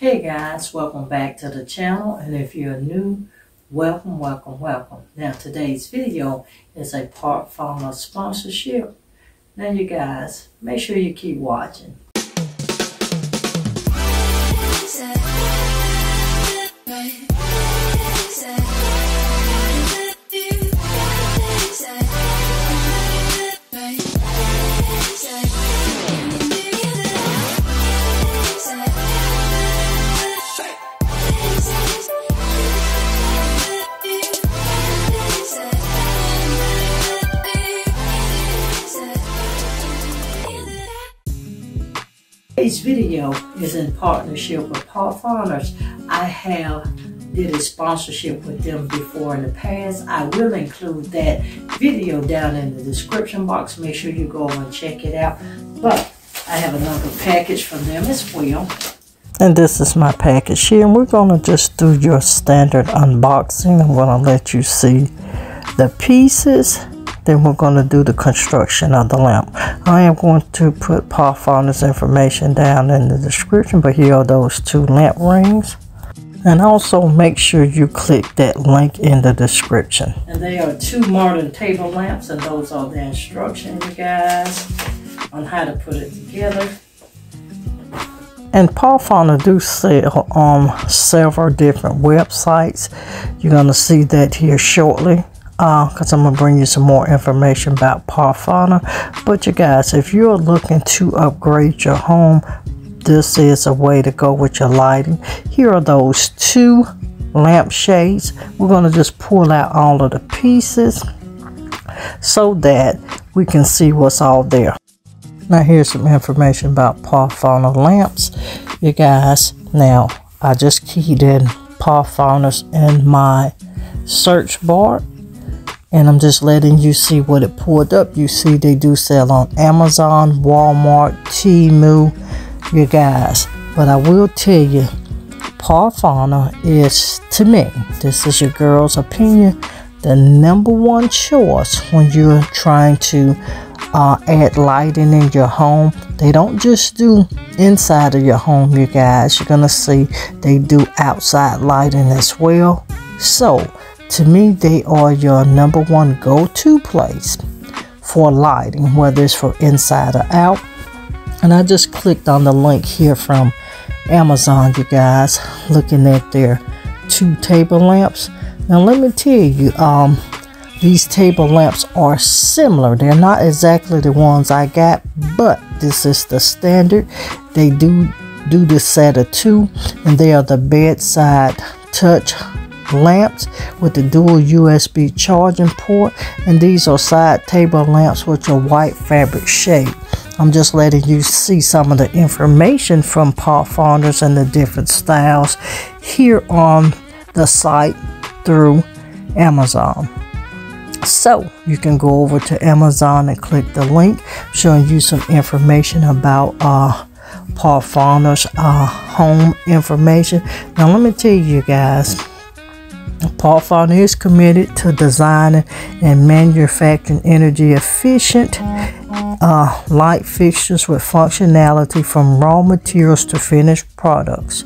Hey guys, welcome back to the channel, and if you're new, welcome. Now today's video is a Partphoner sponsorship. Now you guys, make sure you keep watching. Today's video is in partnership with Partphoner. I have did a sponsorship with them before in the past. I will include that video down in the description box. Make sure you go and check it out. But I have another package from them as well. And this is my package here. And we're going to just do your standard unboxing. I'm going to let you see the pieces. Then we're going to do the construction of the lamp. I am going to put Partphoner's information down in the description, but here are those two lamp rings. And also make sure you click that link in the description. And they are two modern table lamps, and those are the instructions, you guys, on how to put it together. And Partphoner do sell on several different websites. You're going to see that here shortly, because I'm going to bring you some more information about Partphoner. But you guys, if you're looking to upgrade your home, this is a way to go with your lighting. Here are those two lamp shades. We're going to just pull out all of the pieces so that we can see what's all there. Now here's some information about Partphoner lamps, you guys. Now I just keyed in Partphoner's in my search bar, and I'm just letting you see what it pulled up. You see they do sell on Amazon, Walmart, Temu, you guys. But I will tell you, Partphoner is, to me, this is your girl's opinion, the number one choice when you're trying to add lighting in your home. They don't just do inside of your home, you guys. You're gonna see they do outside lighting as well. So to me, they are your number one go-to place for lighting, whether it's for inside or out. And I just clicked on the link here from Amazon, you guys, looking at their two table lamps. Now let me tell you, these table lamps are similar. They're not exactly the ones I got, but this is the standard. They do the set of two, and they are the bedside touch lamps with the dual USB charging port, and these are side table lamps with your white fabric shade. I'm just letting you see some of the information from Partphoner and the different styles here on the site through Amazon. So you can go over to Amazon and click the link. I'm showing you some information about Partphoner's home information. Now let me tell you guys, Partphoner is committed to designing and manufacturing energy efficient light fixtures with functionality from raw materials to finished products.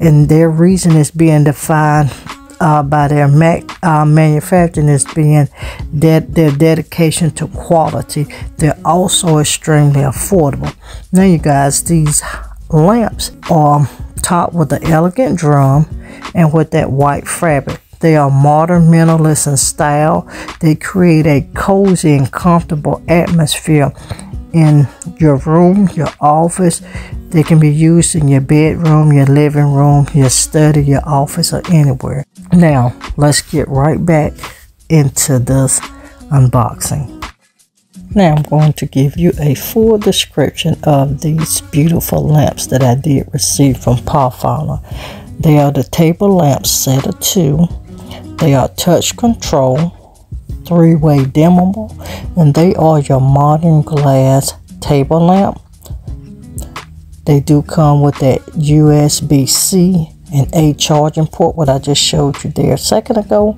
And their reason is being defined by their manufacturing is being their dedication to quality. They're also extremely affordable. Now you guys, these lamps are topped with an elegant drum and with that white fabric. They are modern, minimalist in style. They create a cozy and comfortable atmosphere in your room, your office. They can be used in your bedroom, your living room, your study, your office, or anywhere. Now, let's get right back into this unboxing. Now, I'm going to give you a full description of these beautiful lamps that I did receive from Partphoner. They are the table lamp set of two. They are touch control, three-way dimmable, and they are your modern glass table lamp. They do come with that USB-C and A charging port, what I just showed you there a second ago.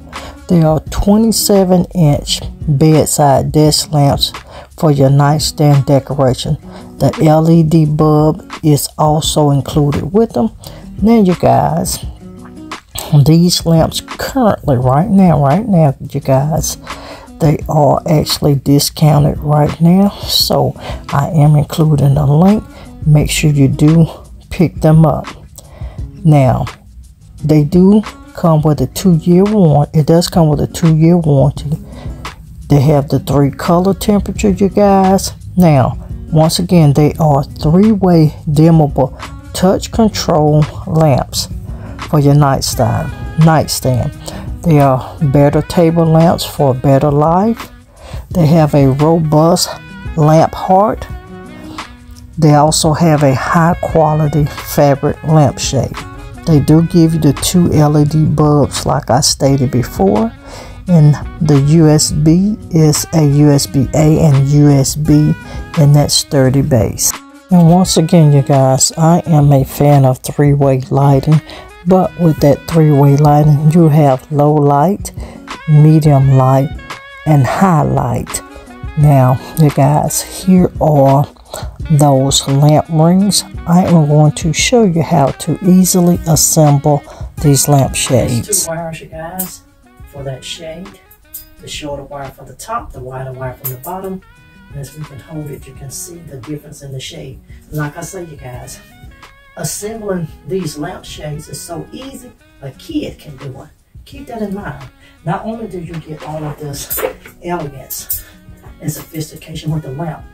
They are 27-inch bedside desk lamps for your nightstand decoration. The LED bulb is also included with them. Now you guys, these lamps currently right now you guys, they are actually discounted right now, so I am including a link. Make sure you do pick them up. Now they do come with a 2-year warranty. It does come with a 2-year warranty. They have the 3 color temperature, you guys. Now once again, they are 3-way dimmable touch control lamps for your nightstand. They are better table lamps for a better life. They have a robust lamp heart. They also have a high quality fabric lamp shade. They do give you the 2 LED bulbs like I stated before, and the USB is a USB-A and USB, and that's sturdy base. And once again, you guys, I am a fan of 3-way lighting, but with that 3-way lighting, you have low light, medium light, and high light. Now, you guys, here are those lamp rings. I am going to show you how to easily assemble these lamp shades. There's 2 wires, you guys, for that shade. The shorter wire from the top, the wider wire from the bottom. And as we can hold it, you can see the difference in the shade. Like I say, you guys, assembling these lamp shades is so easy, a kid can do it. Keep that in mind. Not only do you get all of this elegance and sophistication with the lamp,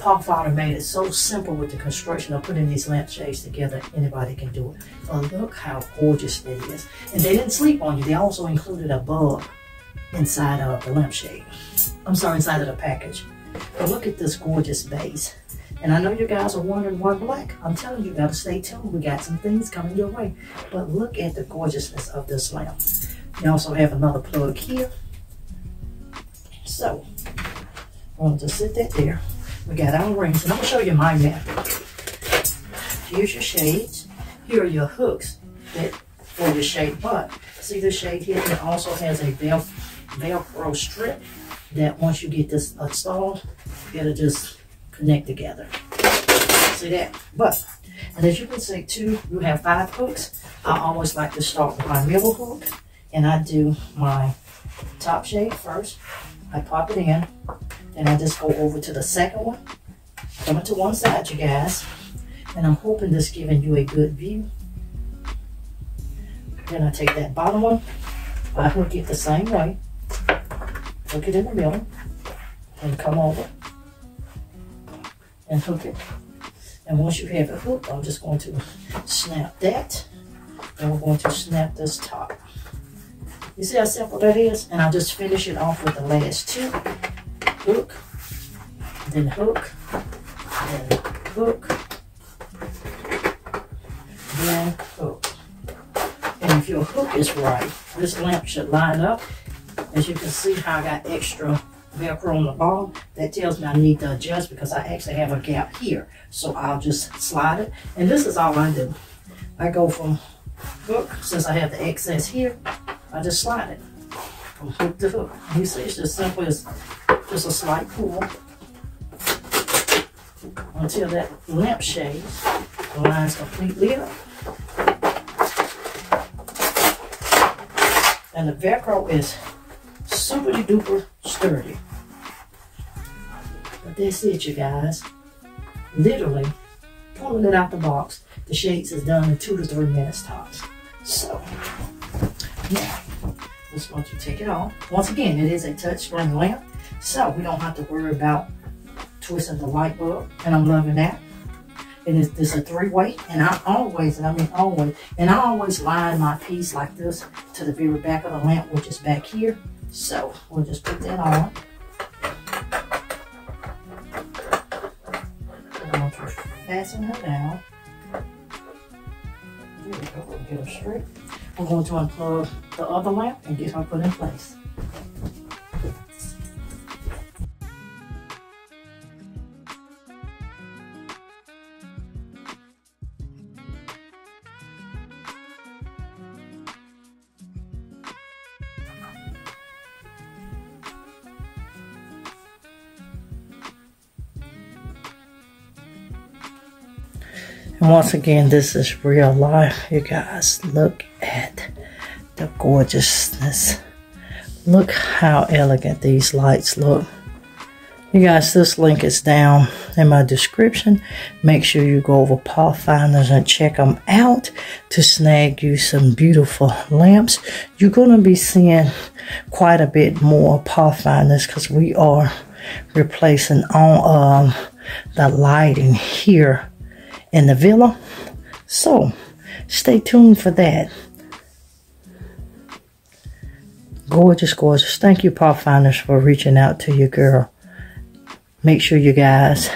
Partphoner made it so simple with the construction of putting these lamp shades together. Anybody can do it. But look how gorgeous it is. And they didn't sleep on you. They also included a bulb inside of the lampshade. I'm sorry, inside of the package. But look at this gorgeous base. And I know you guys are wondering why black. I'm telling you, gotta stay tuned. We got some things coming your way. But look at the gorgeousness of this lamp. You also have another plug here. So, I want to sit that there. We got our rings, and I'm gonna show you my method. Here's your shades. Here are your hooks that for your shade butt. See the shade here? It also has a Velcro strip that once you get this installed, it'll just connect together. See that? But, and as you can see too, you have 5 hooks. I always like to start with my middle hook, and I do my top shade first. I pop it in, then I just go over to the second one, coming to one side, you guys, and I'm hoping this is giving you a good view. Then I take that bottom one, I hook it the same way, hook it in the middle, and come over and hook it. And once you have it hooked, I'm just going to snap that, and we're going to snap this top. You see how simple that is? And I'll just finish it off with the last 2. Hook, then hook, then hook, then hook. And if your hook is right, this lamp should line up. As you can see how I got extra Velcro on the bottom. That tells me I need to adjust because I actually have a gap here. So I'll just slide it. And this is all I do. I go from hook, since I have the excess here, I just slide it from hook to hook. You see, it's just simple as just a slight pull until that lampshade lines completely up. And the Velcro is super duper sturdy. But that's it, you guys. Literally pulling it out the box. The shades is done in 2 to 3 minutes tops. So. Now, just want you to take it off. Once again, it is a touchscreen lamp, so we don't have to worry about twisting the light bulb, and I'm loving that. And it's a 3-way, and I always line my piece like this to the very back of the lamp, which is back here. So we'll just put that on. I'm going to fasten her down. There we go, we'll get her straight. I'm going to unplug the other lamp and get her put in place. And once again, this is real life, you guys. Look at the gorgeousness. Look how elegant these lights look. You guys, this link is down in my description. Make sure you go over Partphoner and check them out to snag you some beautiful lamps. You're going to be seeing quite a bit more Partphoners because we are replacing all the lighting here in the villa. So stay tuned for that. Gorgeous, gorgeous. Thank you, Partphoners, for reaching out to your girl. Make sure you guys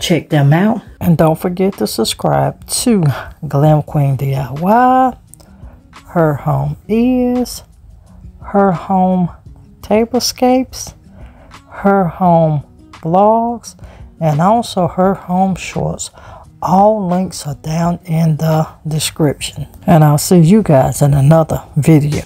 check them out. And don't forget to subscribe to Glam Queen DIY. Her home is, her home tablescapes, her home vlogs, and also her home shorts. All links are down in the description. And I'll see you guys in another video.